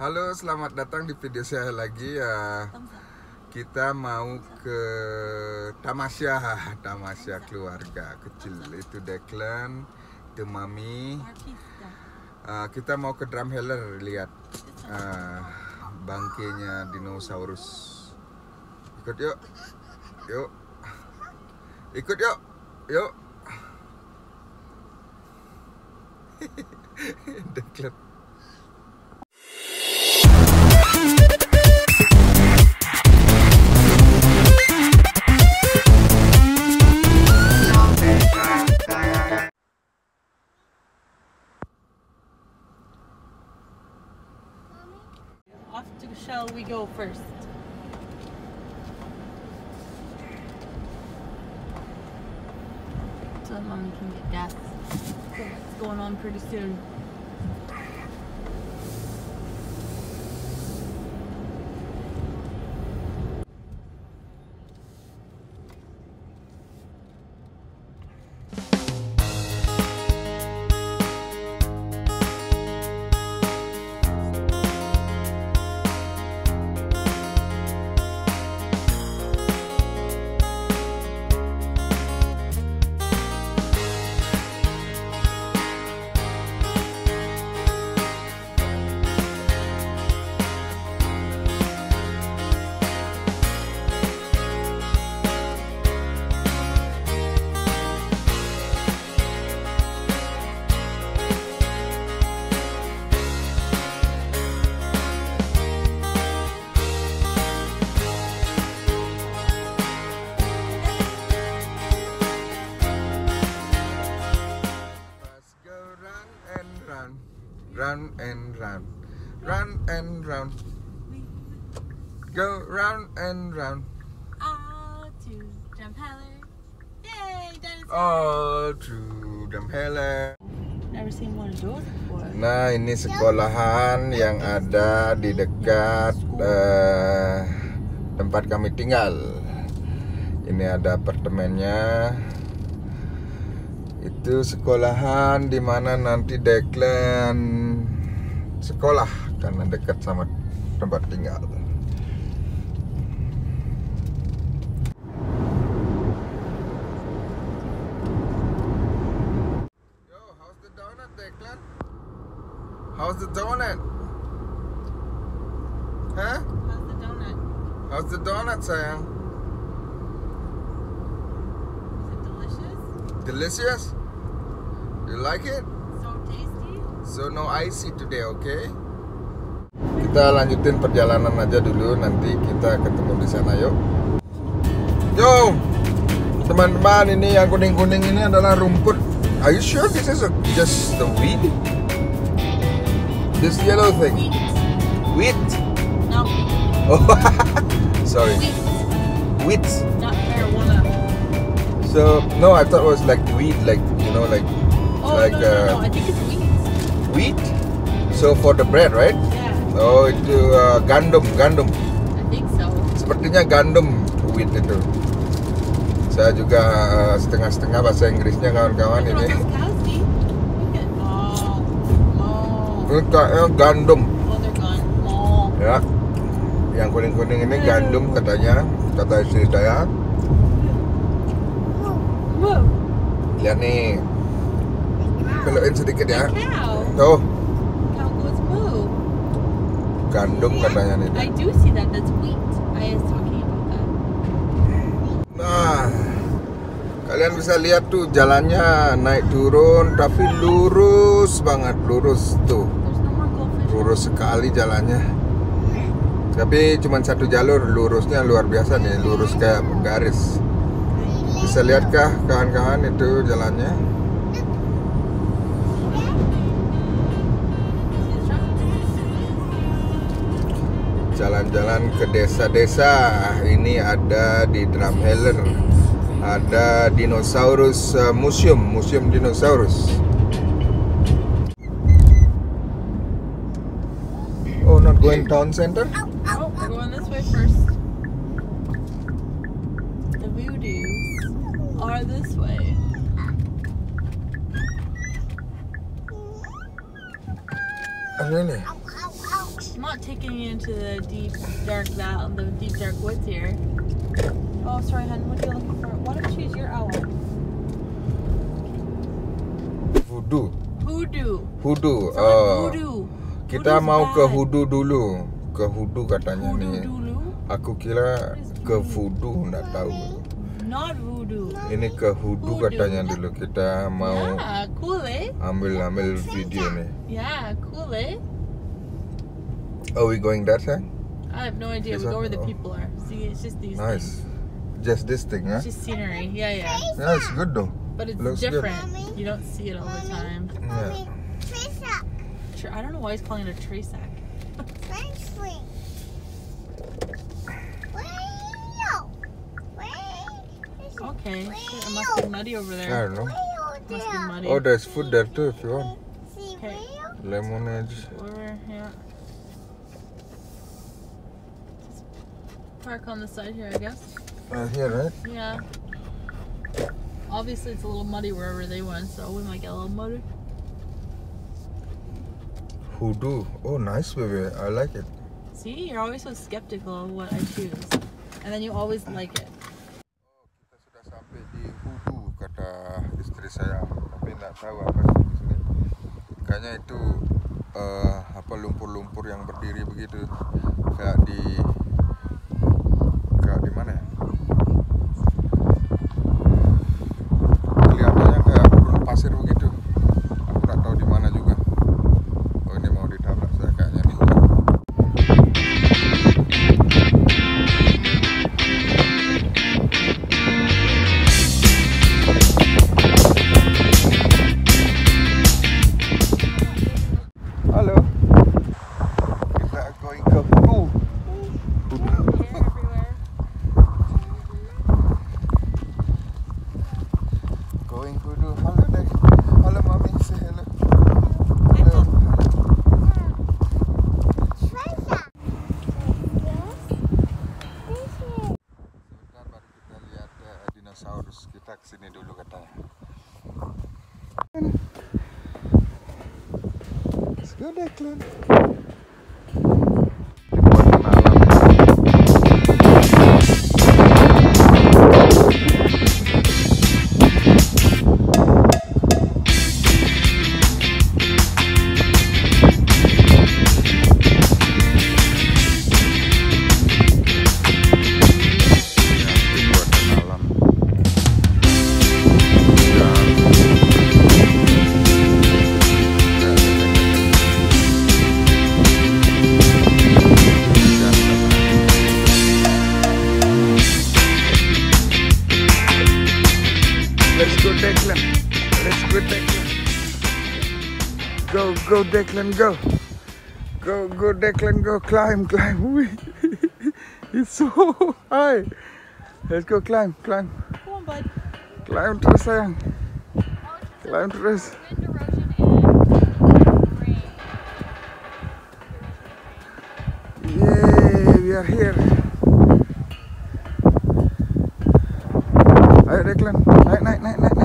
Halo, selamat datang di video saya lagi ya. Kita mau ke Tamasya keluarga kecil. Itu Declan, itu Mami. Kita mau ke Drumheller lihat bangkainya dinosaurus. Ikut yuk. Yuk. Ikut yuk. Yuk. Declan. Off to shall we go first? So that Mommy can get gas. It's going on pretty soon. Run and round, run and round, go round and round. All to Drumheller, yay dinosaur! All to Drumheller. Never seen one of those before. Nah, ini sekolahan yang ada di dekat tempat kami tinggal. Ini ada apartemennya. Itu sekolahan dimana nanti Declan sekolah karena dekat sama tempat tinggal. Yo, how's the donut, Declan? How's the donut? Huh? How's the donut? How's the donut, sayang? Delicious? You like it? So tasty. So no icy today, okay? Kita lanjutin perjalanan aja dulu, nanti kita ketemu di sana, yuk. Yo, teman-teman, ini yang kuning-kuning ini adalah rumput. Are you sure this is just the weed? This yellow thing? Wheat? No. Oh, sorry. Wheat. Not marijuana. So, no, I thought it was like wheat, like, you know, like... Oh, like, no, I think it's wheat. Wheat? So, for the bread, right? Yeah. Oh, itu gandum. I think so. Sepertinya gandum, wheat itu. Saya juga setengah-setengah bahasa Inggrisnya, kawan-kawan ini. Ini kayaknya gandum. Oh, they're gone. Oh. Ya. Yang kuning-kuning ini gandum katanya, kata istri saya. Lihat nih, peluin sedikit ya. Tuh. Gandum katanya nih. Nah, kalian bisa lihat tuh jalannya naik turun, tapi lurus banget, lurus tuh. Lurus sekali jalannya. Tapi cuma satu jalur, lurusnya luar biasa nih, lurus kayak garis. Bisa lihatkah kawan-kawan itu jalannya? Jalan-jalan ke desa-desa. Ini ada di Drumheller. Ada dinosaurus museum dinosaurus. Oh, not going town center? Oh, we're going this way first. The Hoodoos are this way. Really? Mom, not taking you into the deep dark valley, the deep dark woods here. Oh, sorry, hun. What are you looking for? Why don't you choose your owl? Hoodoo. Hoodoo. Hoodoo. Oh. Hoodoo. Kita mau ke Hoodoo dulu. Ke Hoodoo katanya Hoodoo nih. Dulu. Aku kira ke Voodoo, nggak tahu. Not Voodoo. Ini ke Hoodoo katanya dulu. Kita mau yeah, cool, eh? ambil video nih. Yeah, cool eh. Are we going that side? I have no idea. We go where the people are. See, it's just these nice. Things. Just this thing, huh? It's just scenery. Yeah, yeah. Yeah, it's good though. But it's looks different. Good. You don't see it all the time. Yeah. I don't know why he's calling it a tree sack. Okay. It must be muddy over there. I don't know. It must be muddy. Oh, there's food there too if you want. Okay. Lemonade. Over here. Park on the side here, I guess. Here, right? Yeah. Obviously, it's a little muddy wherever they went, so we might get a little muddy. Hoodoo. Oh, nice, baby. I like it. See, you're always so skeptical of what I choose, and then you always like it. Kita sudah sampai di Hoodoo, kata istri saya. Tapi nggak tahu apa di sini. Kayaknya itu apa lumpur-lumpur yang berdiri begitu, kayak di mana ya? Kelihatannya kayak gurun pasir begitu. Aku nggak tahu di mana juga. Oh, ini mau ditabrak saya kayaknya nih. Halo. Kita going ke Hoodoo. Sini dulu katanya. Let's go, Declan. Go, go, Declan, go. Go, go, Declan, go. Climb, climb. It's so high. Let's go, climb, climb. Come on, bud. Climb, terus, sayang. Climb, terus. Yay, we are here. Ayo, Declan. Naik, naik, naik, naik.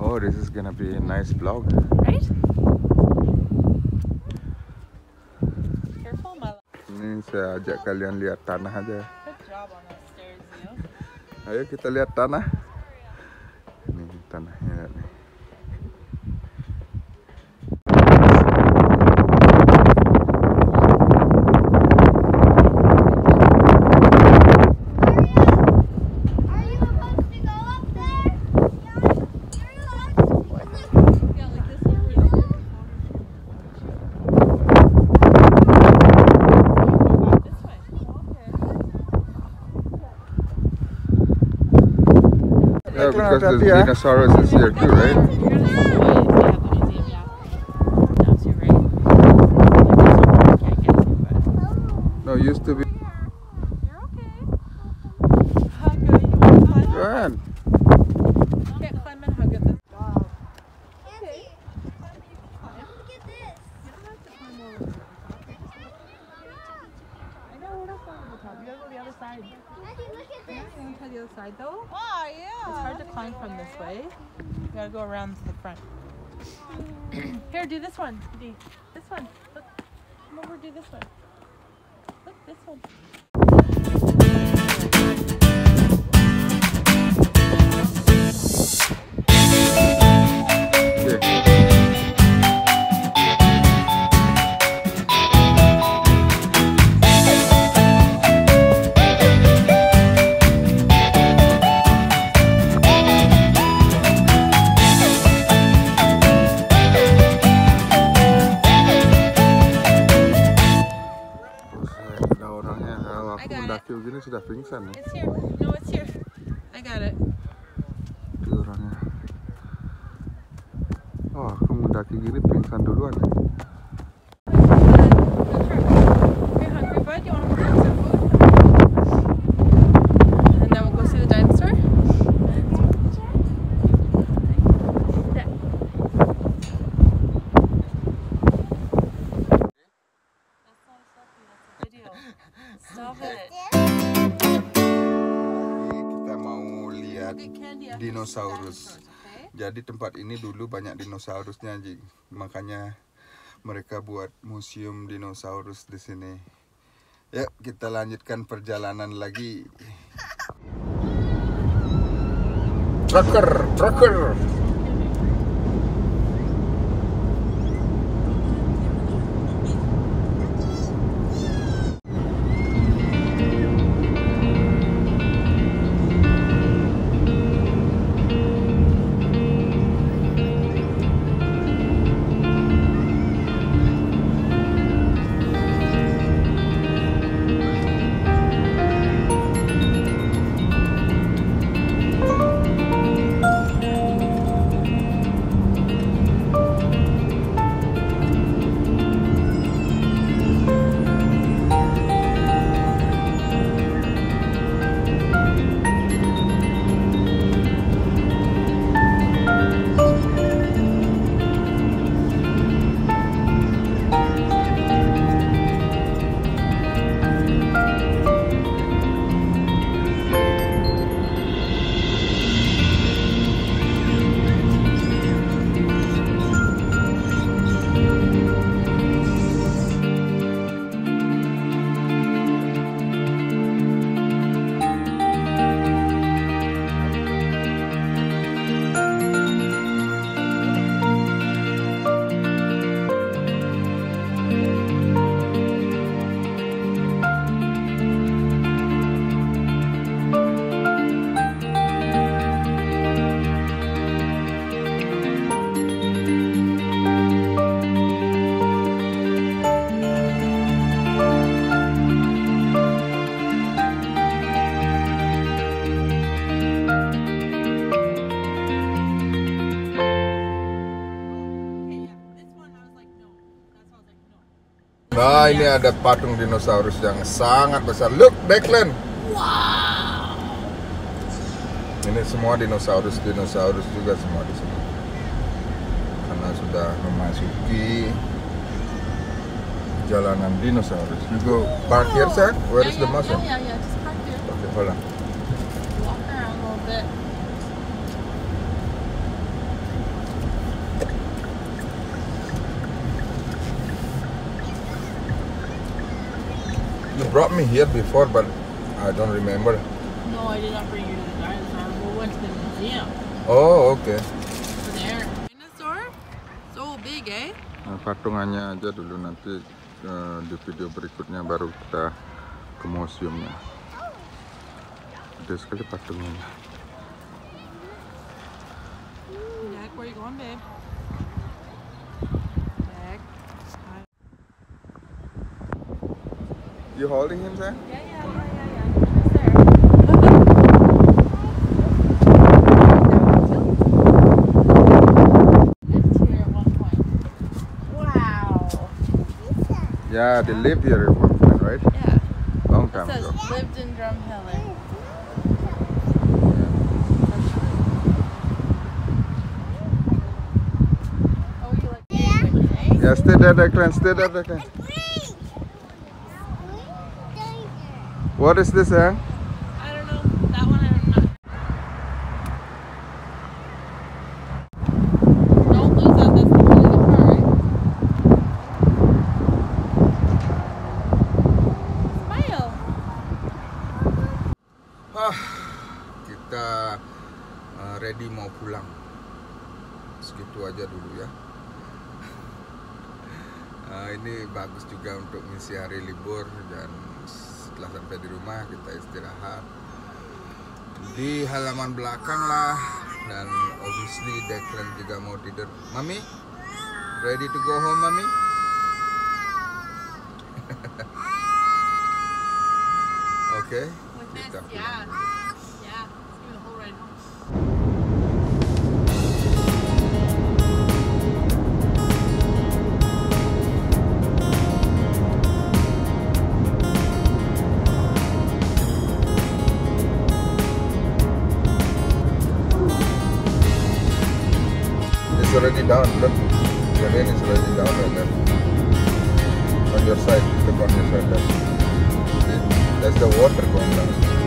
Oh, this is gonna be a nice vlog, right? Careful, my love. Ini saya ajak kalian lihat tanah aja. Good job on those stairs, you. Ayo kita lihat tanah. Ini tanahnya nih. Because the dinosaurs is here too, right? Now too, right? No, used to be. You're okay. Hug her, you want to hug her? Go on. Side though. Oh yeah. It's hard to climb from this way. You gotta go around to the front. Here, do this one. D. This one. Look. Come over, do this one. Look, this one. It's here. No, it's here. I got it. Oh, kamu mendaki gini pingsan duluan. You're hungry, bud? You want to grab some food? And then we'll go see the dinosaur. Stop it. Dinosaurus. Jadi tempat ini dulu banyak dinosaurusnya, anjing. Makanya mereka buat museum dinosaurus di sini. Ya, kita lanjutkan perjalanan lagi. Trucker. Nah, ini ada patung dinosaurus yang sangat besar. Look, Declan. Wow. Ini semua dinosaurus juga semua di sini. Karena sudah memasuki jalanan dinosaurus. You go park here, sir. Where is the museum? Yeah. Just park here. Okay, hold on. Walk around a little bit. You brought me here before, but I don't remember. No, I did not bring you to the dinosaur. We went to the museum. Oh, okay. There. Dinosaur? So big, eh? Nah, patungannya aja dulu, nanti di video berikutnya baru kita ke museumnya. Ada sekali patungnya. Jack, where you going, babe? You holding him, sir? Yeah. He's there. Lived here at one point. Wow. Yeah, they lived here at one point, right? Yeah. long time ago. It says lived in Drumheller. Oh, you like it? Yeah, stay there, Declan. Stay there, Declan. What is this, eh? I don't know. That one I'm not. Don't lose that. That's the point of the car, right? Smile. Kita ready mau pulang. Segitu aja dulu ya. Ini bagus juga untuk mengisi hari libur dan setelah sampai di rumah kita istirahat di halaman belakang lah, dan obviously Declan juga mau tidur. Mami, ready to go home, Mami? Okay. Kita pulang. It's already down, look. The rain is already down right there. On your side, look on your side there. See? That's the water going down.